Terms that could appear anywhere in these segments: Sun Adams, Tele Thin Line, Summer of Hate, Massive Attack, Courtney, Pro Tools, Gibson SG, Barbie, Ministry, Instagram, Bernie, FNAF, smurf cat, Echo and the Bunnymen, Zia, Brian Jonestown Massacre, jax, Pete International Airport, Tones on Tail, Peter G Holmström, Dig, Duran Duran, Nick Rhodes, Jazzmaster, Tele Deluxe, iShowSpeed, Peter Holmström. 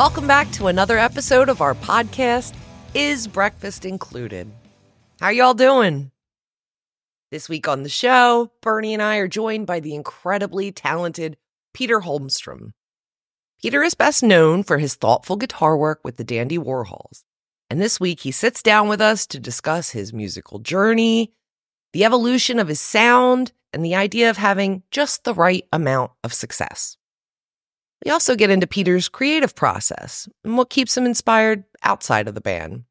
Welcome back to another episode of our podcast, Is Breakfast Included? How y'all doing? This week on the show, Bernie and I are joined by the incredibly talented Peter Holmström. Peter is best known for his thoughtful guitar work with the Dandy Warhols. And this week, he sits down with us to discuss his musical journey, the evolution of his sound, and the idea of having just the right amount of success. We also get into Peter's creative process and what keeps him inspired outside of the band.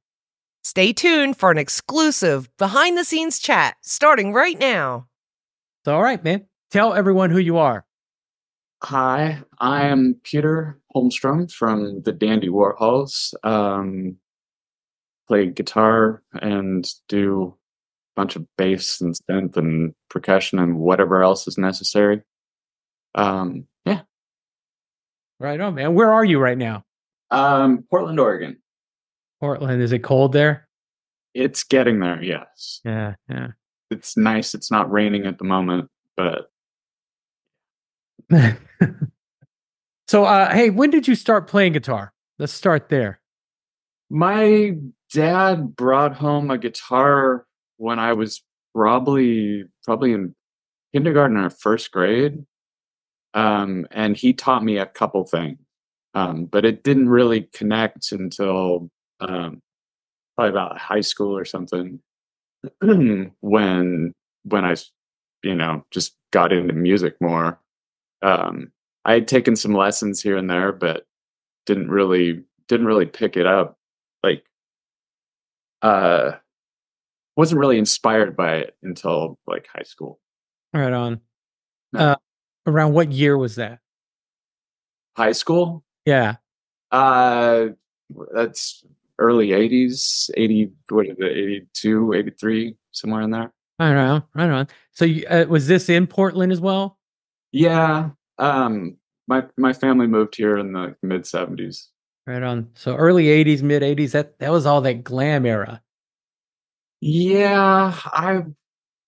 Stay tuned for an exclusive behind-the-scenes chat starting right now. It's all right, man. Tell everyone who you are. Hi, I am Peter Holmström from the Dandy Warhols. Play guitar and do a bunch of bass and synth and percussion and whatever else is necessary. Yeah. Right on, man. Where are you right now? Portland, Oregon. Portland. Is it cold there? It's getting there, yes. Yeah. It's nice. It's not raining at the moment, but... So, hey, when did you start playing guitar? Let's start there. My dad brought home a guitar when I was probably in kindergarten or first grade. And he taught me a couple things. But it didn't really connect until probably about high school or something when I, just got into music more. I had taken some lessons here and there, but didn't really pick it up. Like, wasn't really inspired by it until like high school. Right on. No. Around what year was that? High school? Yeah. That's early 80s, 80, what is it, 82, 83, somewhere in there. Right on. So was this in Portland as well? Yeah. My family moved here in the mid 70s. Right on. So early 80s, mid 80s, that was all that glam era. Yeah, I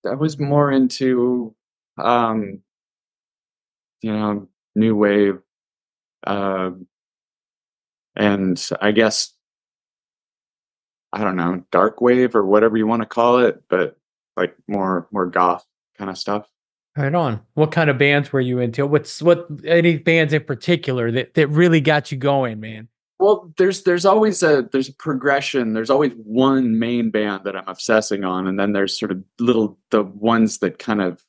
was more into new wave and I guess I don't know, dark wave or whatever you want to call it, but like more goth kind of stuff. Right on. What kind of bands were you into? What any bands in particular that really got you going, man? Well, there's always a progression. There's always one main band that I'm obsessing on, and then there's sort of the ones that kind of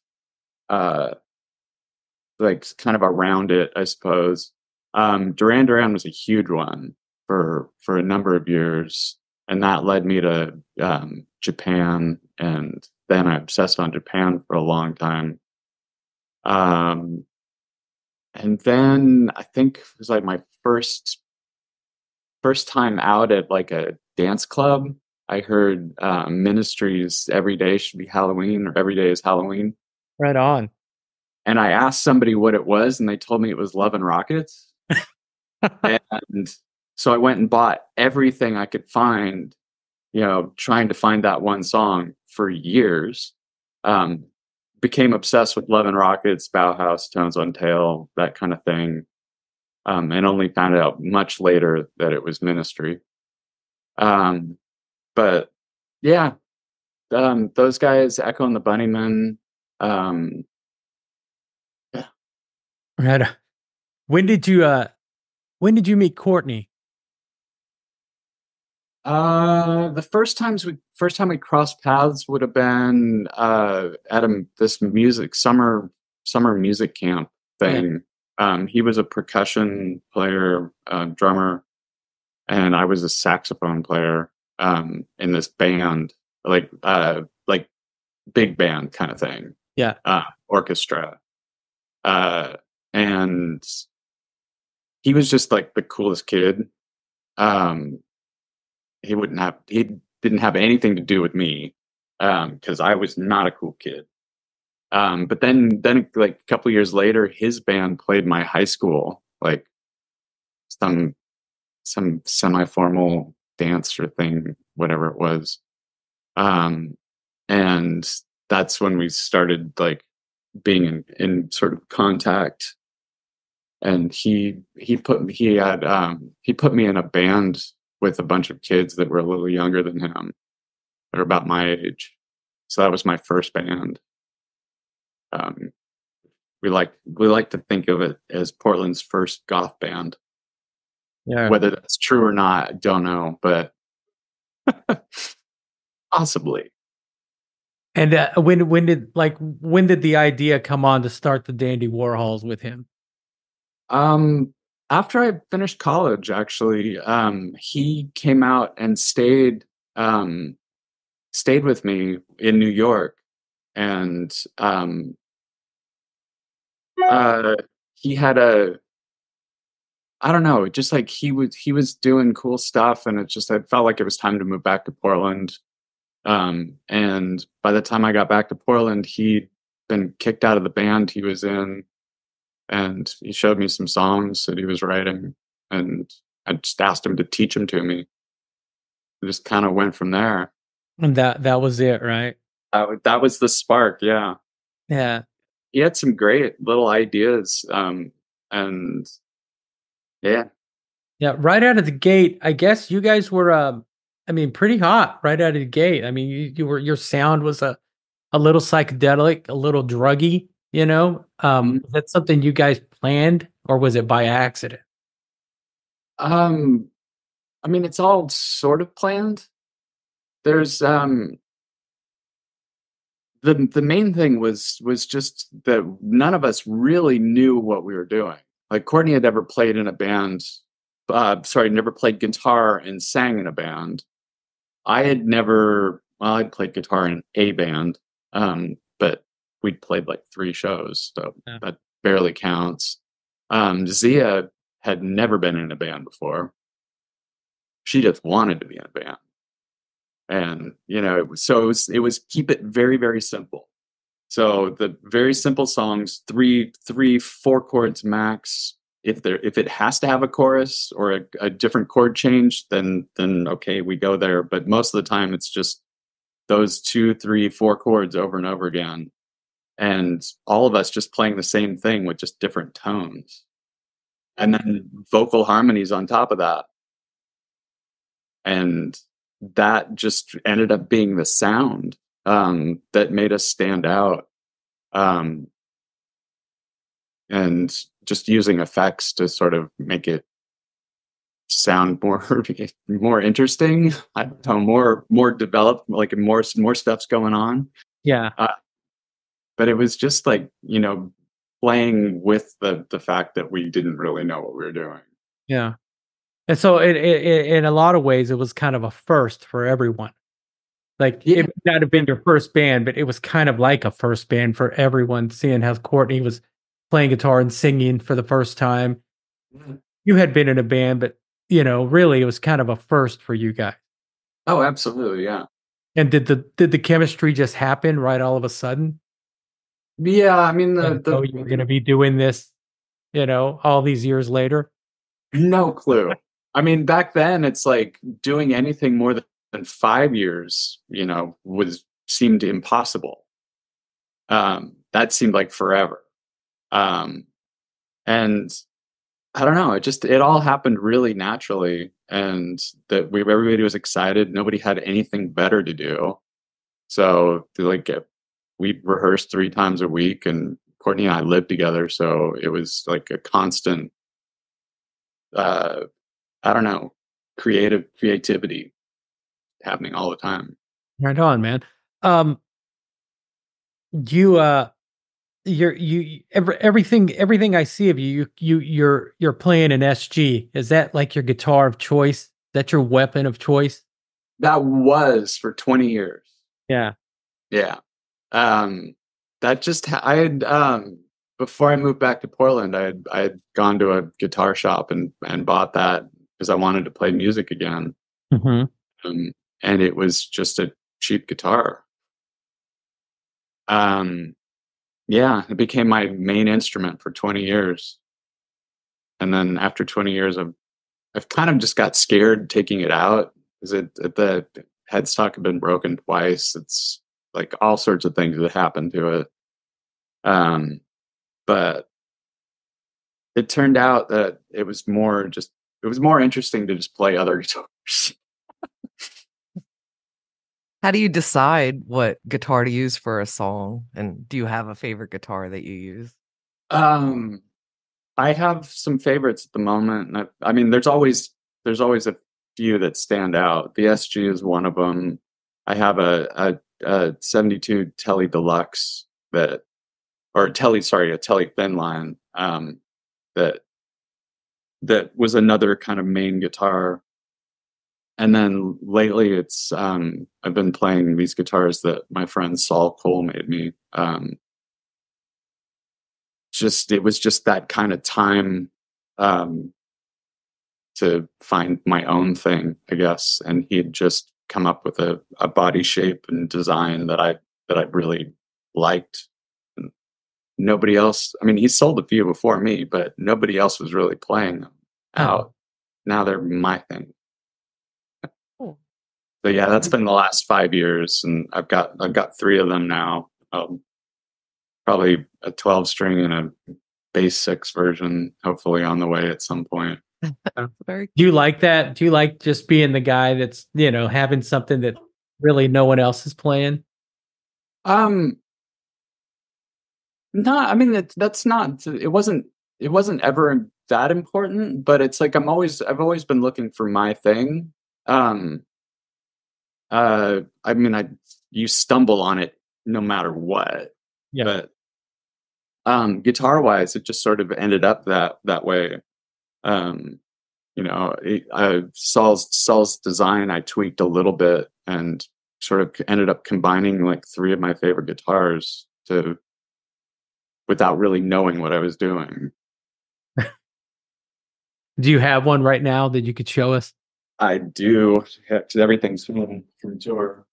around it, I suppose. Duran Duran was a huge one for a number of years, and that led me to Japan, and then I obsessed on Japan for a long time. And then I think it was like my first time out at like a dance club, I heard Ministry's Every Day Should Be Halloween, or Every Day is Halloween. Right on. And I asked somebody what it was, and they told me it was Love and Rockets. And so I went and bought everything I could find, trying to find that one song for years. Became obsessed with Love and Rockets, Bauhaus, Tones on Tail, that kind of thing. And only found out much later that it was Ministry. But yeah, those guys, Echo and the Bunnymen. Yeah. Right. When did you meet Courtney? The first time we crossed paths would have been at this music summer music camp thing. Yeah. He was a percussion player, drummer, and I was a saxophone player in this band, like big band kind of thing. Yeah, orchestra, and he was just like the coolest kid. He didn't have anything to do with me because I was not a cool kid. But then like a couple years later, his band played my high school, like some semi-formal dance or thing, whatever it was. And that's when we started like being in sort of contact. And he put me in a band with a bunch of kids that were a little younger than him. They're about my age. So that was my first band. We like to think of it as Portland's first goth band. Yeah. Whether that's true or not, I don't know, but possibly. And when did the idea come on to start the Dandy Warhols with him? After I finished college, actually, he came out and stayed with me in New York, and he had a, I don't know, just like he was doing cool stuff, and it just, I felt like it was time to move back to Portland. And by the time I got back to Portland, he'd been kicked out of the band he was in. And he showed me some songs that he was writing, and I just asked him to teach them to me. It just kind of went from there. And that was it, right? That was the spark, yeah. Yeah. He had some great little ideas, and yeah. Yeah, right out of the gate, I guess you guys were, pretty hot right out of the gate. I mean, your sound was a little psychedelic, a little druggy. You know, is that something you guys planned, or was it by accident? It's all sort of planned. There's the main thing was just that none of us really knew what we were doing. Like, Courtney had never played in a band. Never played guitar and sang in a band. I'd played guitar in a band, but we'd played like 3 shows, so yeah, that barely counts. Zia had never been in a band before. She just wanted to be in a band. And, it was keep it very, very simple. So the very simple songs, 3, 4 chords max. If it has to have a chorus or a different chord change, then okay, we go there. But most of the time it's just those 2, 3, 4 chords over and over again. And all of us just playing the same thing with just different tones, and then vocal harmonies on top of that. And that just ended up being the sound that made us stand out. And just using effects to sort of make it sound more interesting. I don't know, more developed, like more stuff's going on. Yeah. But it was just like, playing with the fact that we didn't really know what we were doing. Yeah. And so it in a lot of ways, it was kind of a first for everyone. Like, yeah, it might not have been your first band, but it was kind of like a first band for everyone, seeing how Courtney was playing guitar and singing for the first time. Mm-hmm. You had been in a band, but, really it was kind of a first for you guys. Oh, absolutely. Yeah. And did the chemistry just happen right all of a sudden? Yeah, you were going to be doing this, all these years later? No clue. Back then, it's like doing anything more than 5 years, seemed impossible. That seemed like forever. And I don't know, it all happened really naturally. And everybody was excited. Nobody had anything better to do. So, we rehearsed 3 times a week, and Courtney and I lived together. So it was like a constant, creativity happening all the time. Right on, man. Everything I see of you're playing an SG. Is that like your guitar of choice? Is that your weapon of choice? That was for 20 years. Yeah. Yeah. Before I moved back to Portland, I had gone to a guitar shop and bought that because I wanted to play music again. Mm-hmm. And it was just a cheap guitar. It became my main instrument for 20 years. And then after 20 years, I've kind of just got scared taking it out because the headstock had been broken twice. It's like all sorts of things that happened to it. But it turned out that it was more just, it was more interesting to just play other guitars. How do you decide what guitar to use for a song? And do you have a favorite guitar that you use? I have some favorites at the moment. I mean, there's always a few that stand out. The SG is one of them. I have a 72 Tele Deluxe a Tele Thin Line that was another kind of main guitar. And then lately it's I've been playing these guitars that my friend Saul Cole made me. It was just that kind of time to find my own thing, I guess. And he had just come up with a body shape and design that I really liked. Nobody else, I mean, he sold a few before me, but nobody else was really playing them out. Now they're my thing. Cool. So yeah, that's been the last 5 years, and I've got three of them now. Probably a 12 string and a bass 6 version, hopefully on the way at some point. Very cool. Do you like that? Do you like just being the guy that's, you know, having something that really no one else is playing? No, I mean, it wasn't ever that important, but it's like, I've always been looking for my thing. I mean, you stumble on it no matter what. Yeah. But guitar wise, it just sort of ended up that way. You know, Saul's design, I tweaked a little bit and sort of ended up combining like three of my favorite guitars without really knowing what I was doing. Do you have one right now that you could show us? I do. Everything's from tour.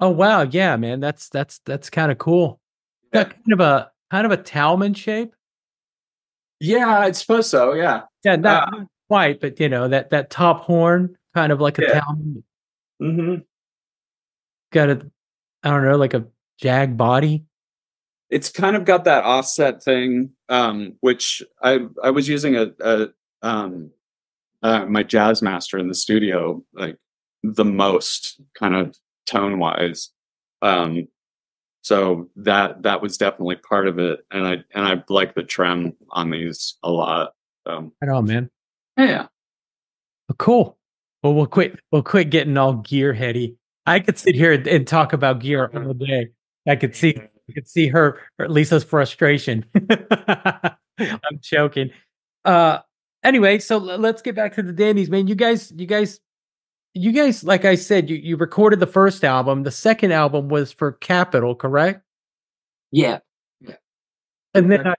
Oh wow, yeah, man, that's kind of cool. Yeah. That kind of a Talman shape. Yeah, I suppose so. Yeah, yeah, not quite, but you know that top horn, kind of like a Talman. Mm-hmm. Got a, I don't know, like a Jag body. It's kind of got that offset thing, which I was using my Jazzmaster in the studio, like the most kind of tone wise, so that was definitely part of it, and I like the trem on these a lot. Right on, man. Yeah. Oh, cool. Well, we'll quit getting all gear heady. I could sit here and talk about gear all day. I could see her, or Lisa's frustration. I'm joking. Anyway, so let's get back to the Dandies, man. You guys, like I said, you recorded the first album. The second album was for Capital, correct? Yeah. Yeah. And then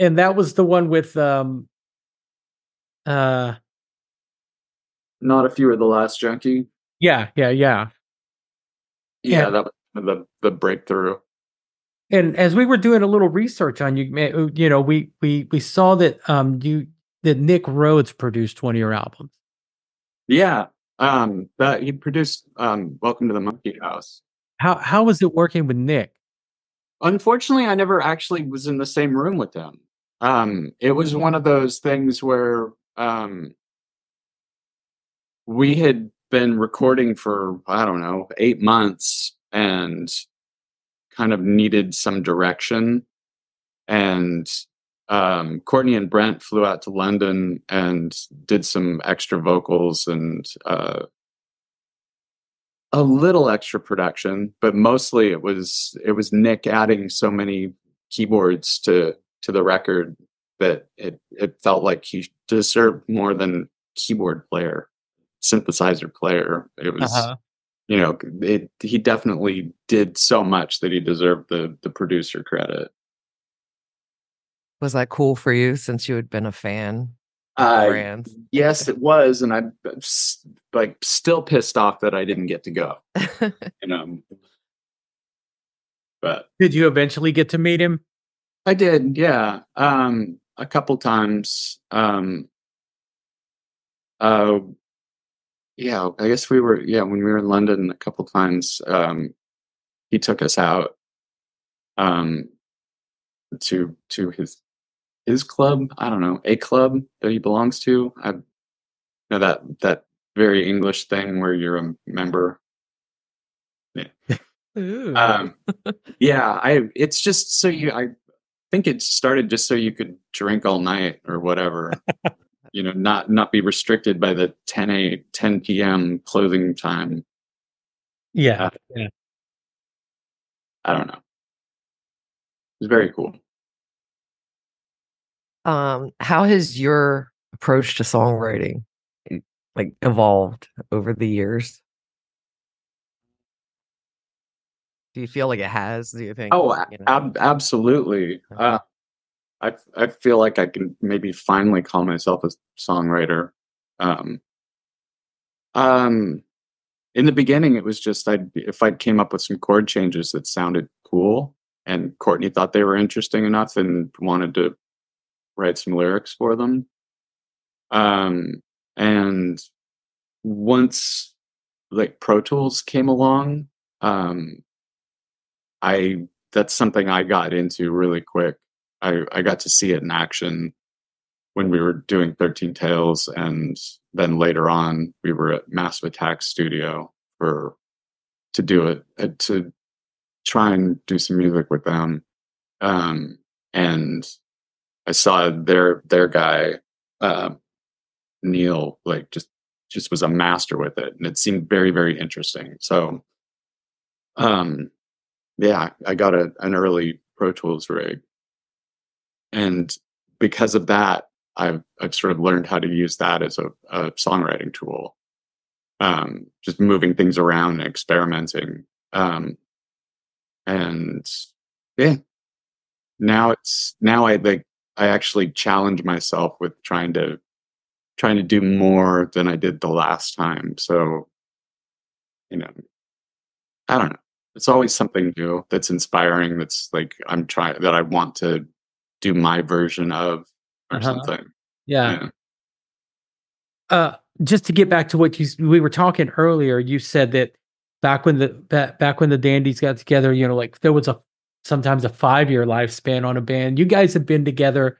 and that was the one with Not If You Were the Last Junkie. Yeah, that was the breakthrough. And as we were doing a little research on you, you know, we saw that that Nick Rhodes produced one of your albums. Yeah. That he produced Welcome to the Monkey House. How was it working with Nick? Unfortunately, I never actually was in the same room with him. It was one of those things where we had been recording for, I don't know, 8 months and kind of needed some direction. And Courtney and Brent flew out to London and did some extra vocals and a little extra production, but mostly it was Nick adding so many keyboards to the record that it felt like he deserved more than keyboard player, synthesizer player. It was, you know, he definitely did so much that he deserved the producer credit. Was that cool for you, since you had been a fan of the brand? Yes, it was, and I'm like still pissed off that I didn't get to go. And, but did you eventually get to meet him? I did, yeah, a couple times. Yeah, I guess we were when we were in London a couple times. he took us out to his club. I don't know, a club that he belongs to. I know that very English thing where you're a member. Yeah. Ooh. It's just so I think it started just so you could drink all night or whatever, you know, not be restricted by the 10 p.m. closing time. Yeah. Yeah. I don't know. It's very cool. How has your approach to songwriting like evolved over the years? Do you feel like it has? Do you think? Oh, you know? Absolutely. I feel like I can maybe finally call myself a songwriter. In the beginning, it was just if I came up with some chord changes that sounded cool, and Courtney thought they were interesting enough and wanted to write some lyrics for them. And once like Pro Tools came along, that's something I got into really quick. I got to see it in action when we were doing 13 Tales, and then later on we were at Massive Attack Studio to try and do some music with them. And I saw their guy, Neil, like just was a master with it, and it seemed very, very interesting. So I got an early Pro Tools rig, and because of that, I've sort of learned how to use that as a songwriting tool, just moving things around and experimenting. Now I actually challenge myself with trying to do more than I did the last time. So, you know, I don't know. It's always something new that's inspiring. That's like that I want to do my version of or something. Yeah. Just to get back to what we were talking earlier, you said that back when the Dandies got together, you know, like there was sometimes a 5-year lifespan on a band. You guys have been together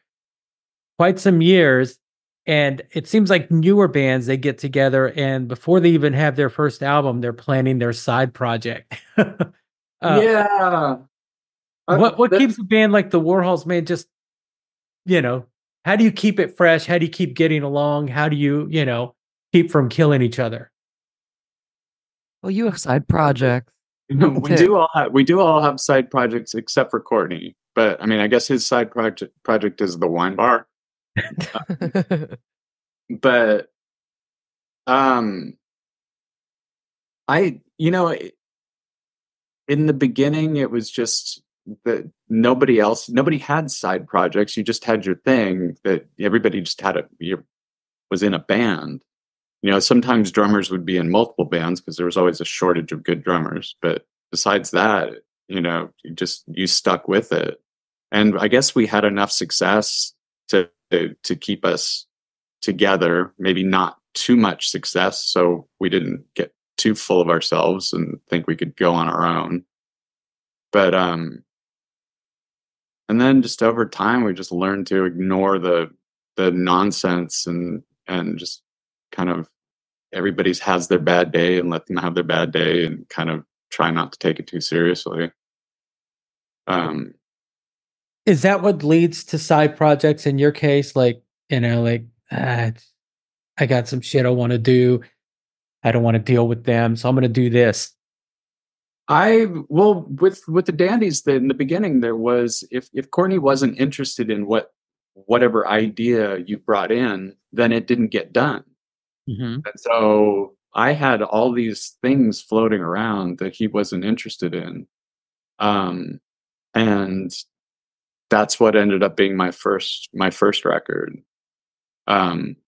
quite some years, and it seems like newer bands, they get together and before they even have their first album, they're planning their side project. Yeah. What keeps a band like the Warhols, man, just, you know, how do you keep it fresh? How do you keep getting along? How do you, you know, keep from killing each other? Well, you have side projects. We do all have side projects except for Courtney. But I mean, I guess his side project is the wine bar. But in the beginning, it was just that nobody had side projects. You just had your thing that everybody just had. Was in a band. You know, sometimes drummers would be in multiple bands because there was always a shortage of good drummers. But besides that, you know, you stuck with it. And I guess we had enough success to keep us together, maybe not too much success, so we didn't get too full of ourselves and think we could go on our own. But and then just over time, we just learned to ignore the nonsense and just kind of everybody's has their bad day and let them have their bad day and kind of try not to take it too seriously. Is that what leads to side projects in your case? Like, you know, like I got some shit I want to do. I don't want to deal with them, so I'm going to do this. With the Dandies, in the beginning, there was if Courtney wasn't interested in whatever idea you brought in, then it didn't get done. Mm-hmm. And so I had all these things floating around that he wasn't interested in. And that's what ended up being my first record. You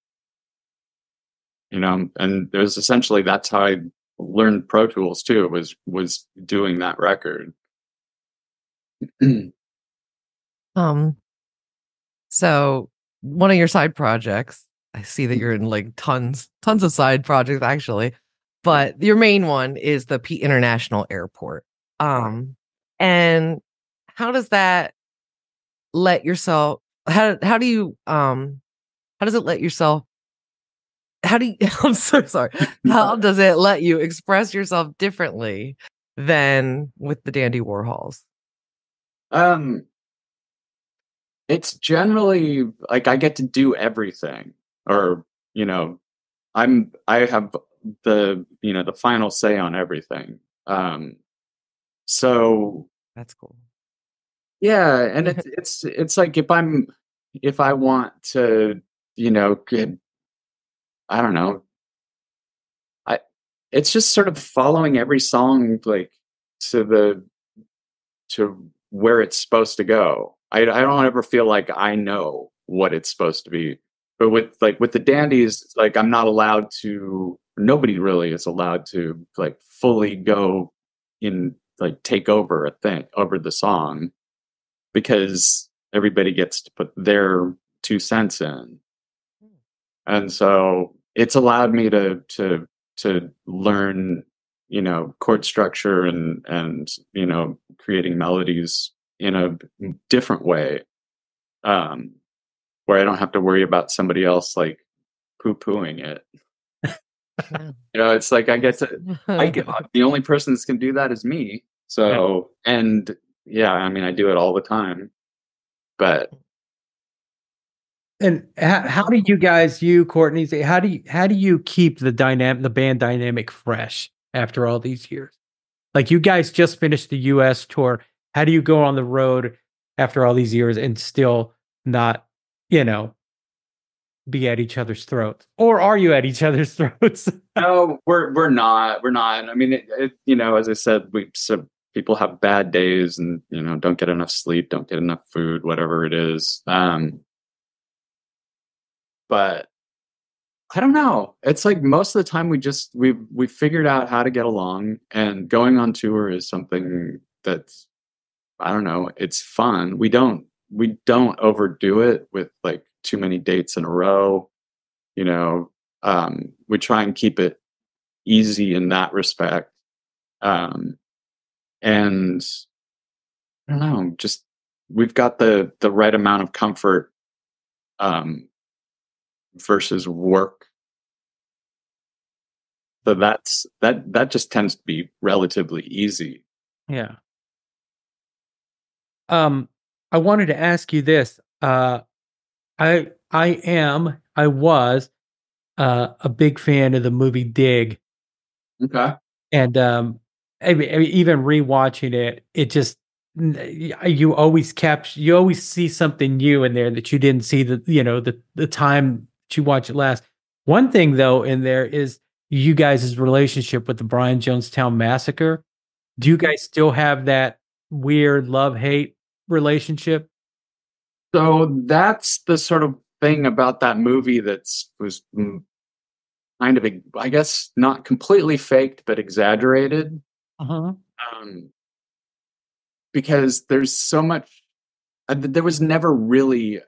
know, and it was essentially, that's how I learned Pro Tools too, was doing that record. So one of your side projects, I see that you're in like tons of side projects, actually. But your main one is the Pete International Airport. And how does that let yourself, how does it let you express yourself differently than with the Dandy Warhols? It's generally like I get to do everything, or, you know, I have the, you know, the final say on everything. So that's cool. Yeah. And it's like, if I want to, you know, it's just sort of following every song, like to where it's supposed to go. I don't ever feel like I know what it's supposed to be. But with the Dandies, it's like I'm not allowed to, nobody really is allowed to like fully go in, like take over a thing, over the song, because everybody gets to put their 2 cents in. And so it's allowed me to learn, you know, chord structure and, you know, creating melodies in a different way, where I don't have to worry about somebody else like poo-pooing it. You know, it's like I get the only person that can do that is me. So yeah. And yeah, I mean, I do it all the time. But and how do you guys, you Courtney, how do you keep the band dynamic fresh after all these years? Like, you guys just finished the U.S. tour. How do you go on the road after all these years and still not, you know, be at each other's throats? Or are you at each other's throats? No, we're not. I mean, it, you know, as I said, people have bad days and, you know, don't get enough sleep, don't get enough food, whatever it is. But I don't know. It's like most of the time we figured out how to get along, and going on tour is something that's, I don't know, it's fun. We don't overdo it with like too many dates in a row, you know. We try and keep it easy in that respect. And I don't know, just we've got the right amount of comfort versus work. So that just tends to be relatively easy. Yeah. I wanted to ask you this. I was a big fan of the movie Dig. Okay. And I mean, even rewatching it, it just, you always see something new in there that you didn't see the time you watch it last. One thing though in there is you guys' relationship with the Brian Jonestown Massacre. Do you guys still have that weird love-hate relationship? So that's the sort of thing about that movie was kind of, I guess, not completely faked, but exaggerated. Uh-huh. Because there's so much, there was never really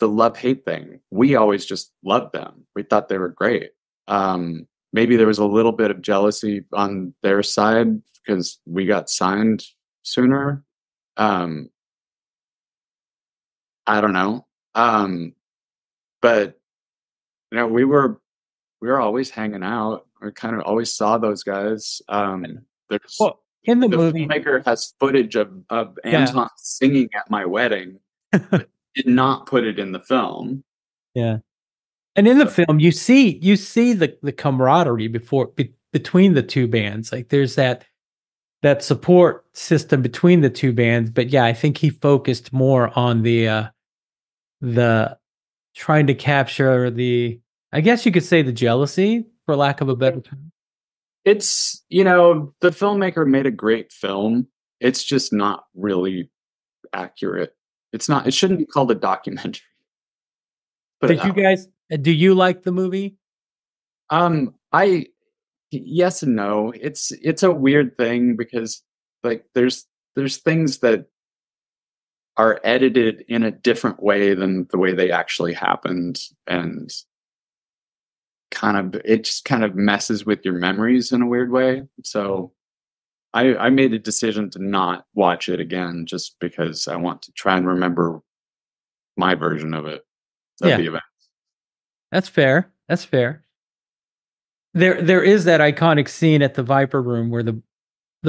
the love-hate thing. We always just loved them. We thought they were great. Maybe there was a little bit of jealousy on their side because we got signed sooner. I don't know. But you know, we were always hanging out. We kind of always saw those guys. In the movie, filmmaker has footage of Anton singing at my wedding, but did not put it in the film. Yeah. And in the film, you see the camaraderie between the two bands. Like, there's that support system between the two bands. But yeah, I think he focused more on the trying to capture the, I guess you could say, the jealousy, for lack of a better term. It's, you know, the filmmaker made a great film. It's just not really accurate. It shouldn't be called a documentary. Did you guys? Do you like the movie? Yes and no. It's a weird thing because like there's things that are edited in a different way than the way they actually happened, and kind of, it just kind of messes with your memories in a weird way. So I made a decision to not watch it again, just because I want to try and remember my version of it, of the event. That's fair. That's fair. There is that iconic scene at the Viper Room where the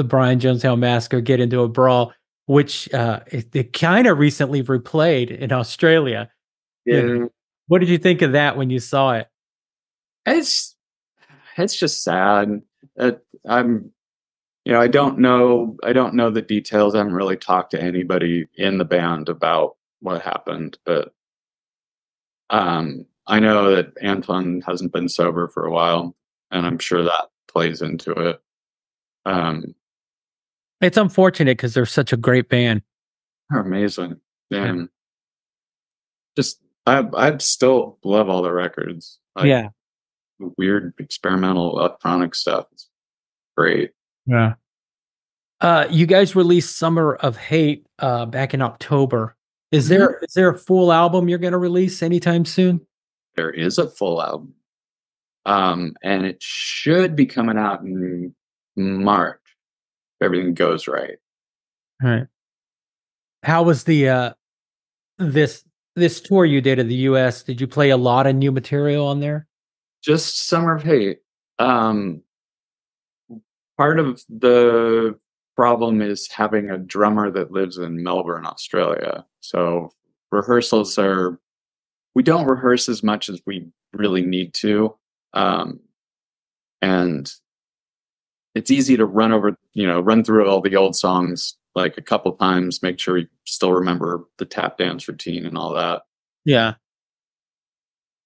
Brian Jonestown Massacre get into a brawl, which it kind of recently replayed in Australia. Yeah. What did you think of that when you saw it? It's just sad. I don't know the details. I haven't really talked to anybody in the band about what happened, but I know that Anton hasn't been sober for a while, and I'm sure that plays into it. It's unfortunate because they're such a great band. They're amazing. Damn. Just I still love all the records. Weird experimental electronic stuff. It's great. Yeah. You guys released Summer of Hate back in October. Is there a full album you're going to release anytime soon? There is a full album. And it should be coming out in March if everything goes right. All right. How was the this tour you did in the US? Did you play a lot of new material on there? Just Summer of Hate. Part of the problem is having a drummer that lives in Melbourne, Australia. So rehearsals are, we don't rehearse as much as we really need to. And it's easy to run through all the old songs like a couple times, make sure you still remember the tap dance routine and all that. Yeah.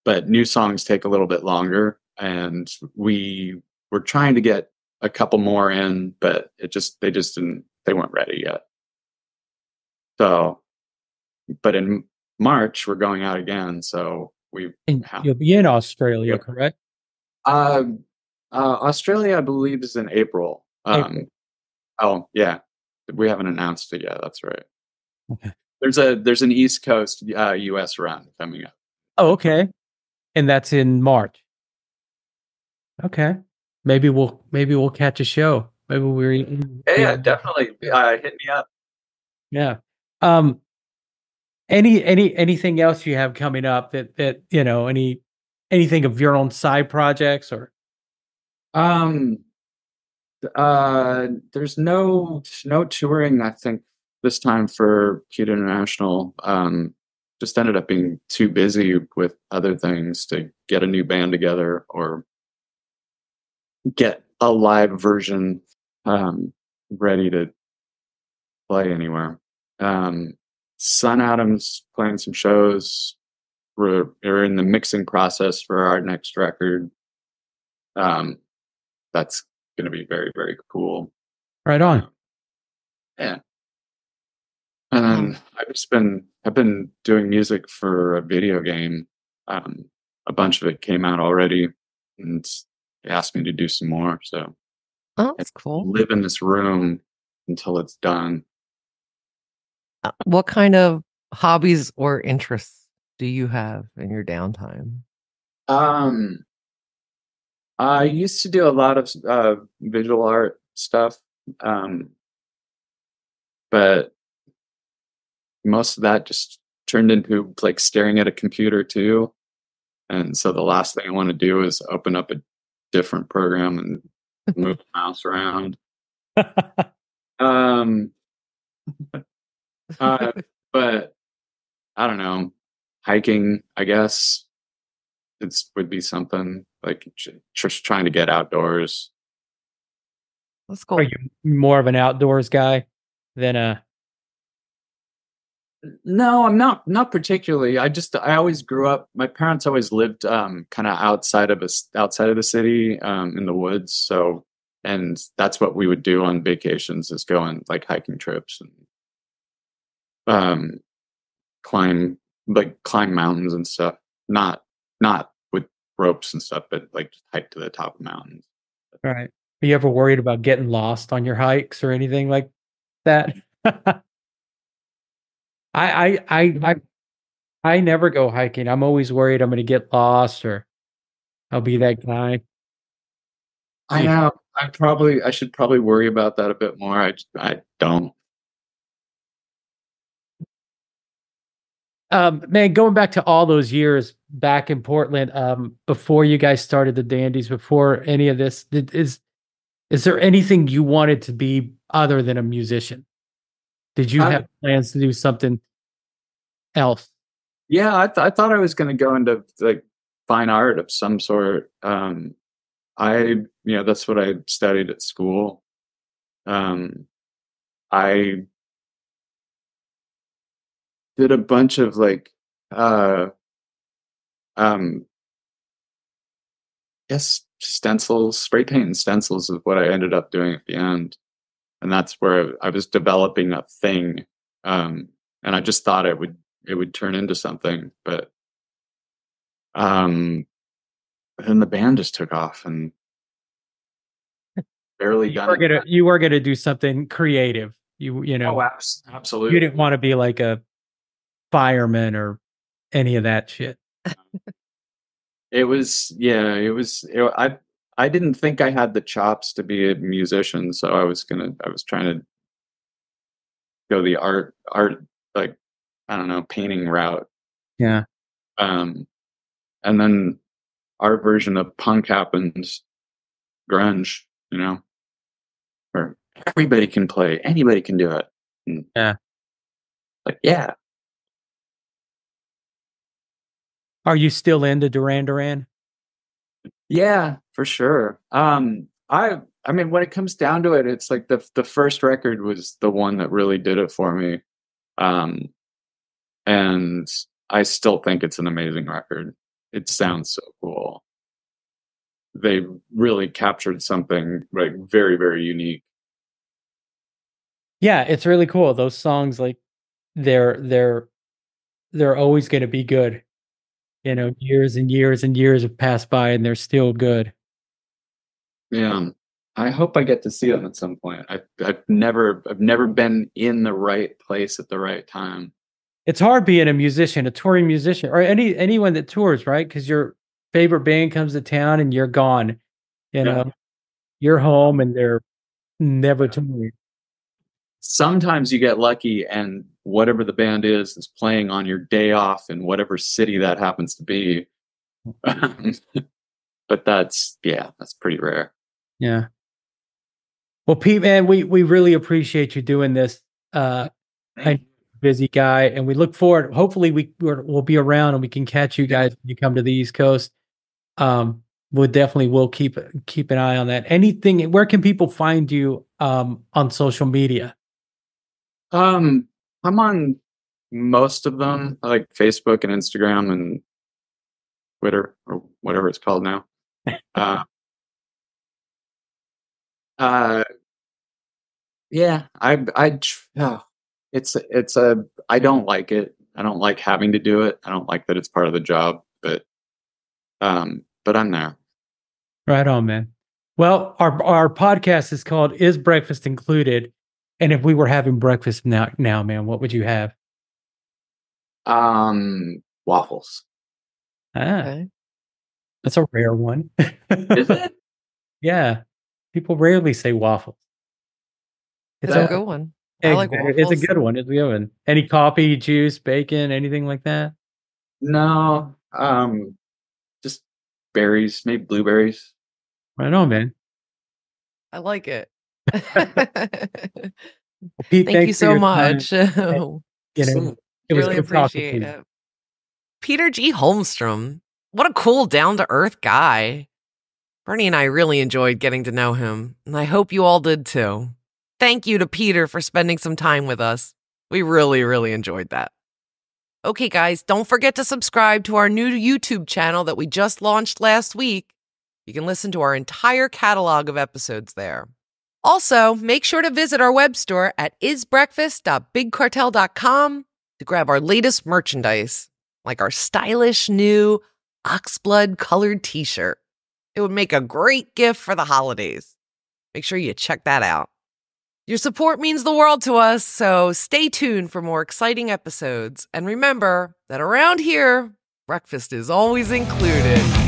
But new songs take a little bit longer, and we were trying to get a couple more in, but they weren't ready yet. So, but in March we're going out again. So you'll be in Australia, correct? Australia, I believe, is in April. April. Oh yeah, we haven't announced it yet. That's right. Okay. There's an East Coast U.S. round coming up. Oh, okay, and that's in March. Okay. Maybe we'll catch a show. Maybe we're definitely hit me up. Yeah. Anything else you have coming up that you know, anything of your own side projects or? There's no touring, I think, this time for Pete International. Just ended up being too busy with other things to get a new band together or get a live version ready to play anywhere. Sun Adams playing some shows. We're in the mixing process for our next record. That's going to be very, very cool. Right on. Yeah. And then I've been doing music for a video game. A bunch of it came out already, and they asked me to do some more, so that's cool. Live in this room until it's done. What kind of hobbies or interests do you have in your downtime? I used to do a lot of visual art stuff, but most of that just turned into like staring at a computer too. And so the last thing I want to do is open up a different program and move the mouse around. But I don't know, hiking, I guess would be something like just trying to get outdoors. That's cool. Are you more of an outdoors guy than a? No, I'm not particularly. I always grew up, my parents always lived kind of outside of the city, in the woods. So, and that's what we would do on vacations, is go on like hiking trips and climb mountains and stuff. Not with ropes and stuff, but like just hike to the top of mountains. All right. Are you ever worried about getting lost on your hikes or anything like that? I never go hiking. I'm always worried I'm going to get lost or I'll be that guy. I know. I should probably worry about that a bit more. I don't. Man, going back to all those years back in Portland, before you guys started the Dandies, before any of this, is there anything you wanted to be other than a musician? Did you have plans to do something else? Yeah, I thought I was going to go into like fine art of some sort. That's what I studied at school. I did a bunch of like, stencils, spray paint and stencils is what I ended up doing at the end. And that's where I was developing a thing. And I just thought it would turn into something, but, then the band just took off and barely got it. You were going to do something creative. You know, oh, absolutely. You didn't want to be like a fireman or any of that shit. I didn't think I had the chops to be a musician, so I was trying to go the art, like, I don't know, painting route. Yeah. And then our version of punk happens, grunge, you know, where everybody can play, anybody can do it. And yeah. Like, yeah. Are you still into Duran Duran? Yeah, for sure. I mean, when it comes down to it, it's like the first record was the one that really did it for me. And I still think it's an amazing record. It sounds so cool. They really captured something like very, very unique. Yeah, it's really cool. Those songs, like they're always going to be good. You know, years and years and years have passed by and they're still good. Yeah. I hope I get to see them at some point. I've never been in the right place at the right time. It's hard being a touring musician, or anyone that tours, right? Because your favorite band comes to town and you're gone. You know, you're home and they're never touring. Sometimes you get lucky and whatever the band is playing on your day off in whatever city that happens to be. But that's pretty rare. Yeah. Well, Pete, man, we really appreciate you doing this. I'm a busy guy and we look forward. Hopefully we'll be around and we can catch you guys when you come to the East Coast. We'll keep an eye on that. Anything, where can people find you on social media? I'm on most of them, like Facebook and Instagram and Twitter or whatever it's called now. I don't like it. I don't like having to do it. I don't like that it's part of the job, but I'm there. Right on, man. Well, our podcast is called Is Breakfast Included? And if we were having breakfast now, man, what would you have? Waffles. Okay. That's a rare one. Is it? Yeah. People rarely say waffles. It's a good one. I like waffles. It's a good one. It's a good one. Any coffee, juice, bacon, anything like that? No. Just berries, maybe blueberries. Right on, man. I like it. Pete, thank you so much. It was really appreciate it. Peter G Holmström, what a cool down-to-earth guy. Bernie and I really enjoyed getting to know him, and I hope you all did too. Thank you to Peter for spending some time with us. We really enjoyed that. Okay guys, don't forget to subscribe to our new YouTube channel that we just launched last week. You can listen to our entire catalog of episodes there. Also, make sure to visit our web store at isbreakfast.bigcartel.com to grab our latest merchandise, like our stylish new oxblood colored t-shirt. It would make a great gift for the holidays. Make sure you check that out. Your support means the world to us, so stay tuned for more exciting episodes. And remember that around here, breakfast is always included.